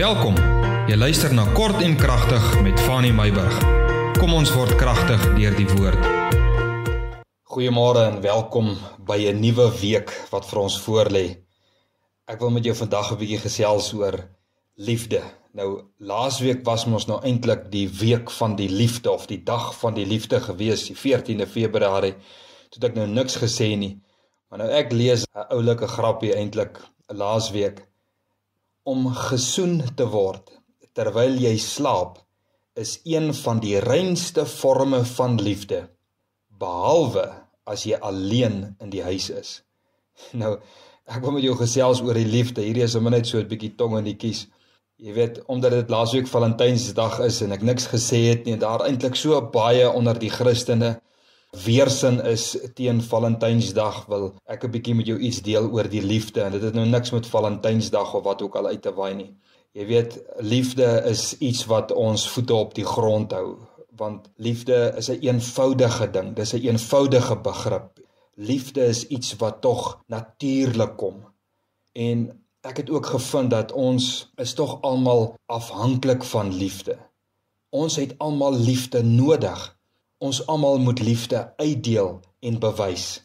Welkom, jy luister na Kort en Kragtig met Fanie Myburgh. Kom ons word kragtig deur die woord. Goeiemorgen en welkom by 'n nuwe week wat vir ons voorlê. Ek wil met jou vandag 'n bietjie gesels oor liefde. Nou, laasweek was ons nou eintlik die week van die liefde of die dag van die liefde gewees, die 14de Februarie, toe ek nou niks gesê nie. Maar nou ek lees 'n oulike grapie eintlik laasweek. Om gesoen te word terwyl jy slaap is een van die reinste forme van liefde, behalwe as jy alleen in die huis is. Nou, ek wil met jou gesels oor die liefde. Hierdie is net so 'n bietjie tong in die kies. Jy weet, omdat dit laasweek Valentijnsdag is en ek niks gesê het nie, en daar eintlik so baie onder die Christene weersin is teen Valentijnsdag, wil ek 'n bietjie met jou iets deel oor die liefde, en dit het nou niks met Valentijnsdag of wat ook al uit te waai nie. Jy weet, liefde is iets wat ons voete op die grond hou, want liefde is 'n eenvoudige ding, dis 'n eenvoudige begrip. Liefde is iets wat tog natuurlik kom. En ek het ook gevind dat ons is tog almal afhanklik van liefde. Ons het almal liefde nodig. Ons almal moet liefde uitdeel en bewys.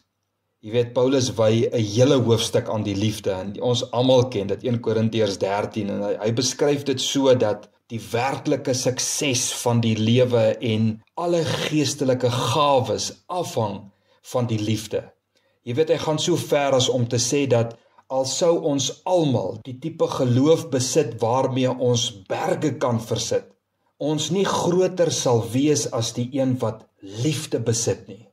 Jy weet, Paulus wy 'n hele hoofstuk aan die liefde, en ons almal ken dit, 1 Korinthiërs 13, en hy beskryf dit so dat die werklike sukses van die lewe en alle geestelike gawes afhang van die liefde. Jy weet, hy gaan so ver as om te sê dat al sou ons almal die tipe geloof besit waarmee ons berge kan versit, ons nie groter sal wees as die een wat liefde besit nie.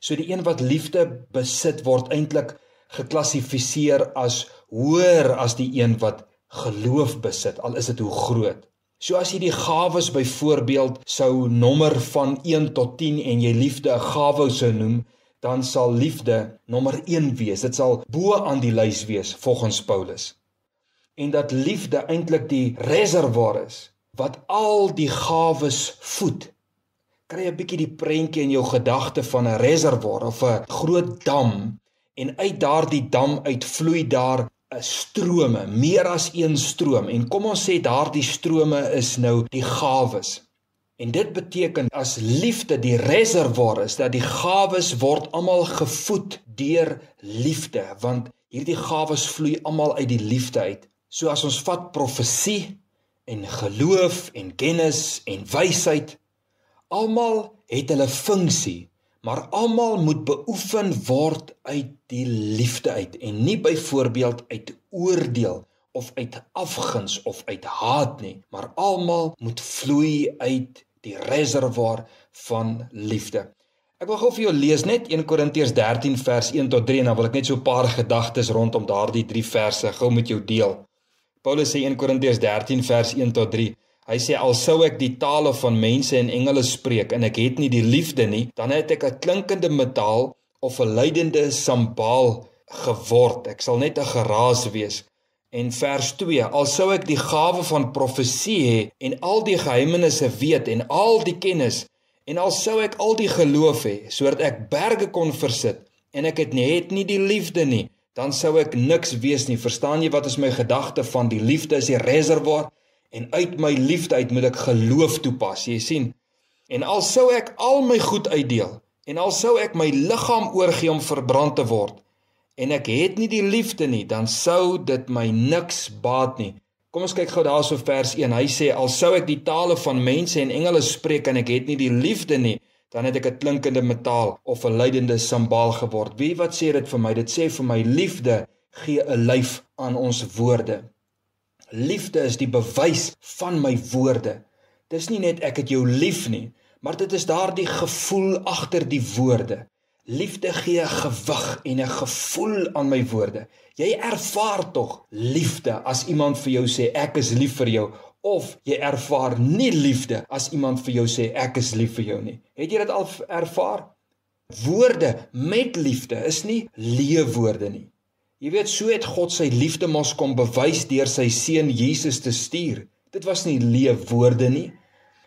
So die een wat liefde besit word eintlik geklassifiseer as hoër as die een wat geloof besit, al is dit hoe groot. So as jy die gawes byvoorbeeld sou nommer van 1 tot 10 en jy liefde 'n gawe sou noem, dan sal liefde nommer 1 wees. Dit sal bo aan die lys wees volgens Paulus. En dat liefde eintlik die reservoir is wat al die gawes voed. Kry 'n bietjie die prentjie in jou gedagte van 'n reservoir of 'n groot dam, en uit daardie dam uitvloei daar 'n strome, meer as een stroom, en kom ons sê daardie strome is nou die gawes. En dit beteken as liefde die reservoir is, dat die gawes word almal gevoed deur liefde, want hierdie gawes vloei almal uit die liefde uit. So as ons vat profesie en geloof en kennis en wysheid, almal het hulle funksie, maar almal moet beoefen word uit die liefde uit, en nie byvoorbeeld uit oordeel of uit afguns of uit haat nie, maar almal moet vloei uit die reservoir van liefde. Ek wil gou vir jou lees net 1 Korinthiërs 13 vers 1 tot 3, en dan wil ek net so 'n paar gedagtes rondom daardie 3 verse gou met jou deel. Paulus sê 1 Korinthiërs 13 vers 1 tot 3, hy sê, al sou ek die tale van mense en engele spreek, en ek het nie die liefde nie, dan het ek 'n klinkende metaal of 'n luidende sambaal geword. Ek sal net 'n geraas wees. En vers 2, al sou ek die gawe van profesie hê, en al die geheimenisse weet, en al die kennis, en al sou ek al die geloof hê, sodat ek berge kon versit, en ek het nie die liefde nie, dan sou ek niks wees nie. Verstaan jy wat is my gedagte van die liefde is die reservoir, en uit my liefde uit moet ek geloof toepas, jy sien. En al sou ek al my goed uitdeel, en al sou ek my liggaam oorgee om verbrand te word, en ek het nie die liefde nie, dan sou dit my niks baat nie. Kom ons kyk gou daarso vers 1, hy sê, al sou ek die tale van mense en engele spreek, en ek het nie die liefde nie, dan het ek 'n klinkende metaal of 'n luidende sambaal geword. Wie wat sê dit vir my? Dit sê vir my, liefde gee 'n lyf aan ons woorde. Liefde is die bewys van my woorde. Dis nie net ek het jou lief nie, maar dit is daardie gevoel agter die woorde. Liefde gee 'n gewig en 'n gevoel aan my woorde. Jy ervaar tog liefde as iemand vir jou sê, ek is lief vir jou, of jy ervaar nie liefde as iemand vir jou sê, ek is lief vir jou nie. Het jy dit al ervaar? Woorde met liefde is nie leeuwoorde nie. Jy weet, so het God sy liefde mos kom bewys deur sy seun Jesus te stuur. Dit was nie leeuwoorde nie.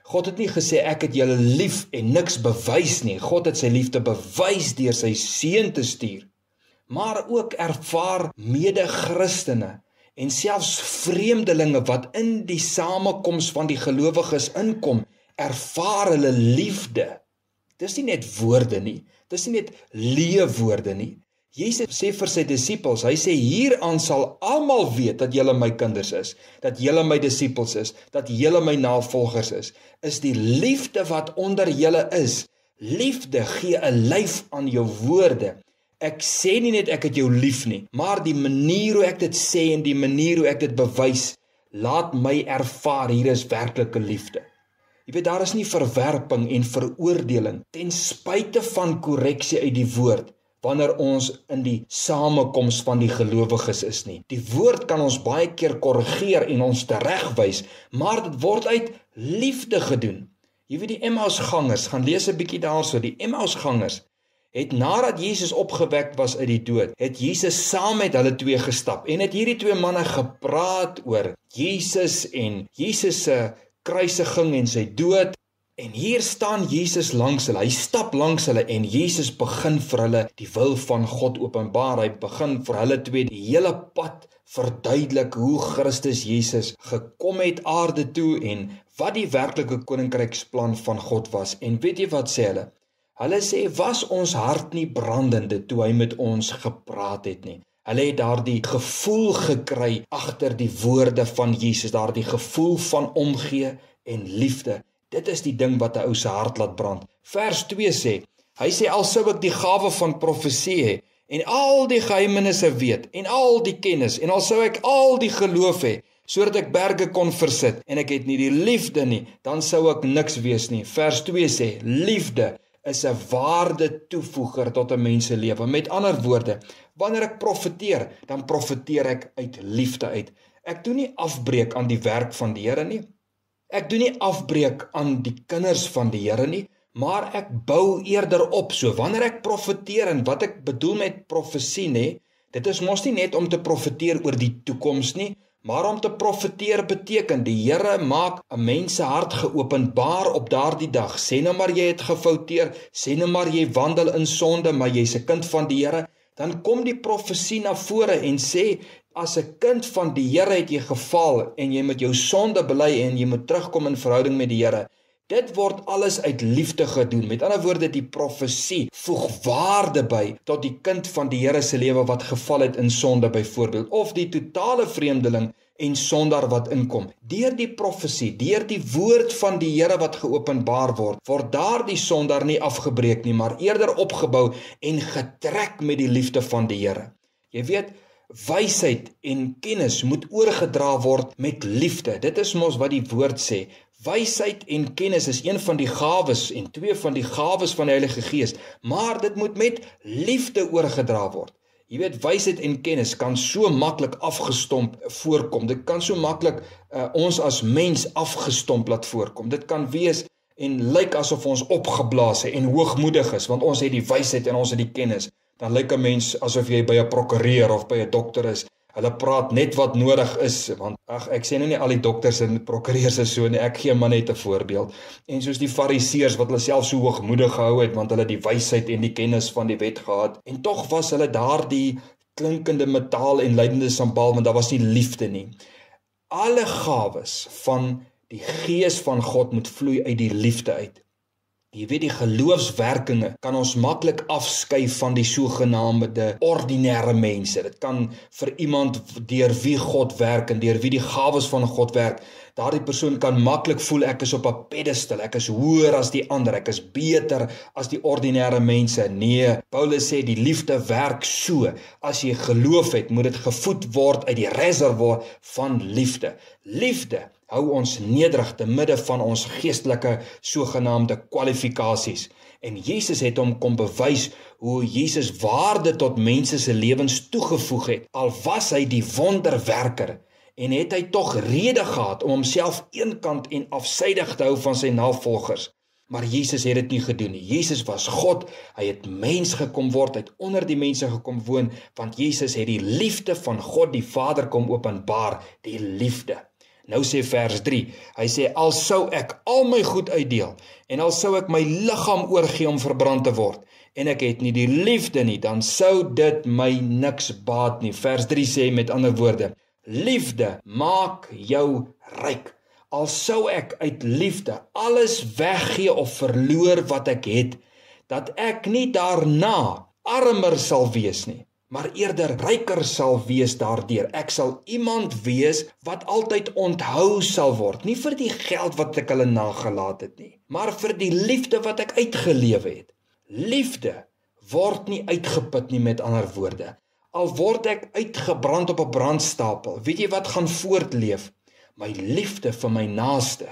God het nie gesê, ek het julle lief en niks bewys nie. God het sy liefde bewys deur sy seun te stuur. Maar ook ervaar mede-Christene en selfs vreemdelinge wat in die samekoms van die gelowiges inkom, ervaar hulle liefde. Dis nie net woorde nie, dis nie net leeuwoorde nie. Jesus sê vir sy disippels, hy sê hieraan sal almal weet dat julle my kinders is, dat julle my disippels is, dat julle my navolgers is die liefde wat onder julle is. Liefde gee 'n lyf aan jou woorde. Ek sê nie net ek het jou lief nie, maar die manier hoe ek dit sê en die manier hoe ek dit bewys, laat my ervaar hier is werklike liefde. Jy weet, daar is nie verwerping en veroordeling ten spyte van korreksie uit die woord wanneer ons in die samekoms van die gelowiges is nie. Die woord kan ons baie keer korrigeer en ons teregwys, maar dit word uit liefde gedoen. Jy weet, die Emmausgangers, gaan lees 'n bietjie daarso, die Emmausgangers het nadat Jesus opgewek was uit die dood, het Jesus saam met hulle twee gestap en het hierdie twee manne gepraat oor Jesus en Jesus se kruisiging en sy dood. En hier staan Jesus langs hulle, hy stap langs hulle en Jesus begin vir hulle die wil van God openbaar, hy begin vir hulle twee die hele pad verduidelik hoe Christus Jesus gekom het aarde toe en wat die werklike koninkryksplan van God was. En weet jy wat sê hulle? Hulle sê, was ons hart nie brandende toe hy met ons gepraat het nie. Hulle het daardie gevoel gekry agter die woorde van Jesus, daardie gevoel van omgee en liefde. Dit is die ding wat 'n ou se hart laat brand. Vers 2 sê, hy sê, al sou ek die gawe van profesie hê, en al die geheimenisse weet, en al die kennis, en al sou ek al die geloof hê, sodat ek berge kon versit, en ek het nie die liefde nie, dan sou ek niks wees nie. Vers 2 sê, liefde is 'n waarde toevoeger tot 'n mens se lewe. Met ander woorde, wanneer ek profeteer, dan profeteer ek uit liefde uit. Ek doen nie afbreek aan die werk van die Here nie. Ek doen nie afbreek aan die kinders van die Here nie, maar ek bou eerder op. So wanneer ek profeteer, en wat ek bedoel met profesie nê, dit is mos nie net om te profeteer oor die toekoms nie, maar om te profeteer beteken die Here maak 'n mens se hart geopenbaar op daardie dag. Sê nou maar jy het gefouteer, sê nou maar jy wandel in sonde, maar jy's 'n kind van die Here, dan kom die profesie na vore en sê, as 'n kind van die Here het jy gefaal en jy moet jou sonde bely en jy moet terugkom in verhouding met die Here. Dit word alles uit liefde gedoen. Met ander woorde, die profesie voeg waarde by tot die kind van die Here se lewe wat geval het in sonde byvoorbeeld, of die totale vreemdeling en sondaar wat inkom. Deur die profesie, deur die woord van die Here wat geopenbaar word, word daardie sondaar nie afgebreek nie, maar eerder opgebou en getrek met die liefde van die Here. Jy weet, wysheid en kennis moet oorgedra word met liefde. Dit is mos wat die woord sê. Wysheid en kennis is een van die gawes en twee van die gawes van die Heilige Gees, maar dit moet met liefde oorgedra word. Jy weet, wysheid en kennis kan so maklik afgestomp voorkom. Dit kan so maklik ons as mens afgestomp laat voorkom. Dit kan wees en lyk asof ons opgeblaas en hoogmoedig is, want ons het die wysheid en ons het die kennis. Dan lyk 'n mens asof jy by 'n prokureur of by 'n dokter is. Hulle praat net wat nodig is, want ag, ek sê nou nie al die dokters en prokureurs is so nie, ek gee maar net 'n voorbeeld. En soos die fariseërs wat hulle self so hoogmoedig gehou het, want hulle die wysheid en die kennis van die wet gehad, en tog was hulle daardie klinkende metaal en lydende sambaal, want daar was nie liefde nie. Alle gawes van die Gees van God moet vloei uit die liefde uit. Jy weet, die geloofswerkinge kan ons maklik afskei van die sogenaamde ordinêre mense. Dit kan vir iemand deur wie God werk en deur wie die gawes van God werk, daardie persoon kan maklik voel ek is op 'n pedestal, ek is hoër as die ander, ek is beter as die ordinêre mense. Nee, Paulus sê die liefde werk so. As jy geloof het, moet dit gevoed word uit die reservoir van liefde. Liefde hou ons nederig te midde van ons geestelike sogenaamde kwalifikasies. En Jesus het hom kom bewys hoe Jesus waarde tot mense se lewens toegevoeg het. Al was hy die wonderwerker, en het hy tog rede gehad om homself eenkant en afsydig te hou van sy navolgers. Maar Jesus het dit nie gedoen nie. Jesus was God, hy het mens gekom word, hy het onder die mense gekom woon, want Jesus het die liefde van God die Vader kom openbaar, die liefde. Nou sê vers 3, hy sê, al sou ek al my goed uitdeel, en al sou ek my liggaam oorgee om verbrand te word, en ek het nie die liefde nie, dan sou dit my niks baat nie. Vers 3 sê met ander woorde, Liefde maak jou ryk. Al sou ek uit liefde alles weggee of verloor wat ek het, dat ek nie daarna armer sal wees nie, maar eerder ryker sal wees daardeur. Ek sal iemand wees wat altyd onthou sal word, nie vir die geld wat ek hulle nagelaat het nie, maar vir die liefde wat ek uitgeleef het. Liefde word nie uitgeput nie, met ander woorde. Al word ek uitgebrand op 'n brandstapel, weet jy wat gaan voortleef? My liefde vir my naaste.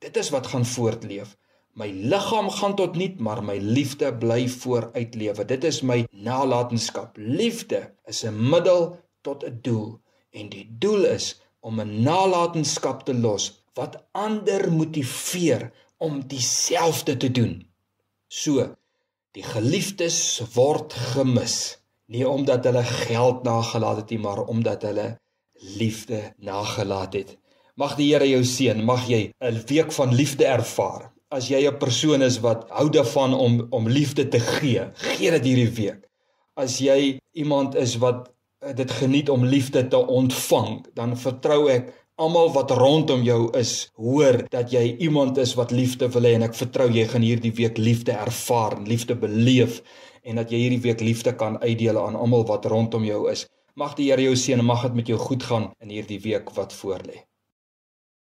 Dit is wat gaan voortleef. My liggaam gaan tot niet, maar my liefde bly vooruit lewe. Dit is my nalatenskap. Liefde is 'n middel tot 'n doel. En die doel is om 'n nalatenskap te los wat ander motiveer om dieselfde te doen. So, die geliefdes word gemis. Nie omdat hulle geld nagelaat het nie, maar omdat hulle liefde nagelaat het. Mag die Here jou seën, mag jy 'n week van liefde ervaar. As jy 'n persoon is wat hou daarvan om liefde te gee, gee dit hierdie week. As jy iemand is wat dit geniet om liefde te ontvang, dan vertrou ek almal wat rondom jou is, hoor dat jy iemand is wat liefde wil hê, en ek vertrou jy gaan hierdie week liefde ervaar en liefde beleef, en dat jy hierdie week liefde kan uitdeel aan almal wat rondom jou is. Mag die Here jou seën en mag dit met jou goed gaan in hierdie week wat voorlê.